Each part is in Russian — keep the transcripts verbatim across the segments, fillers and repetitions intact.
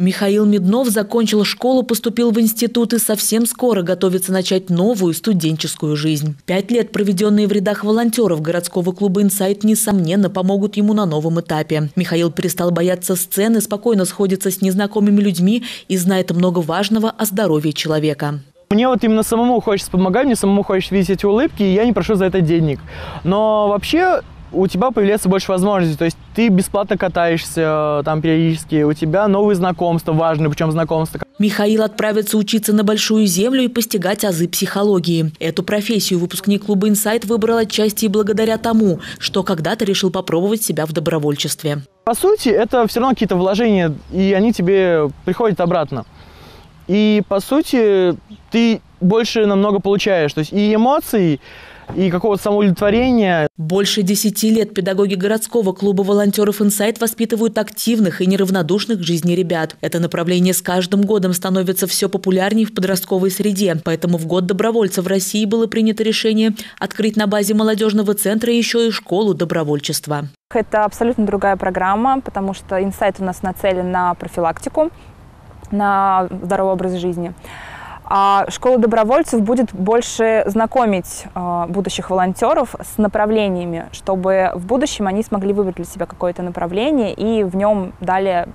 Михаил Меднов закончил школу, поступил в институт и совсем скоро готовится начать новую студенческую жизнь. Пять лет, проведенные в рядах волонтеров городского клуба «Инсайт», несомненно, помогут ему на новом этапе. Михаил перестал бояться сцены, спокойно сходится с незнакомыми людьми и знает много важного о здоровье человека. Мне вот именно самому хочется помогать, мне самому хочется видеть эти улыбки, и я не прошу за это денег. Но вообще у тебя появляется больше возможностей, то есть ты бесплатно катаешься там периодически, у тебя новые знакомства, важные, причем знакомства. Михаил отправится учиться на большую землю и постигать азы психологии. Эту профессию выпускник клуба «Инсайт» выбрал отчасти и благодаря тому, что когда-то решил попробовать себя в добровольчестве. По сути, это все равно какие-то вложения, и они тебе приходят обратно. И, по сути, ты больше намного получаешь, то есть и эмоций, и какого-то самоудовлетворения. Больше десяти лет педагоги городского клуба волонтеров «Инсайт» воспитывают активных и неравнодушных к жизни ребят. Это направление с каждым годом становится все популярнее в подростковой среде. Поэтому в год добровольца в России было принято решение открыть на базе молодежного центра еще и школу добровольчества. Это абсолютно другая программа, потому что «Инсайт» у нас нацелен на профилактику, на здоровый образ жизни. А школа добровольцев будет больше знакомить э, будущих волонтеров с направлениями, чтобы в будущем они смогли выбрать для себя какое-то направление и в нем далее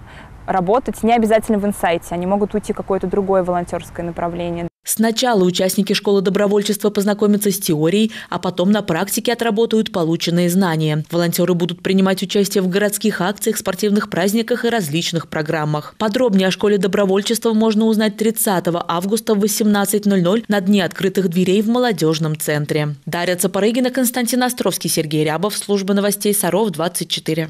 работать. Не обязательно в «Инсайте», они могут уйти в какое-то другое волонтерское направление. Сначала участники школы добровольчества познакомятся с теорией, а потом на практике отработают полученные знания. Волонтеры будут принимать участие в городских акциях, спортивных праздниках и различных программах. Подробнее о школе добровольчества можно узнать тридцатого августа в восемнадцать ноль ноль на дне открытых дверей в молодежном центре. Дарья Цапарыгина, Константин Островский, Сергей Рябов, служба новостей Саров двадцать четыре.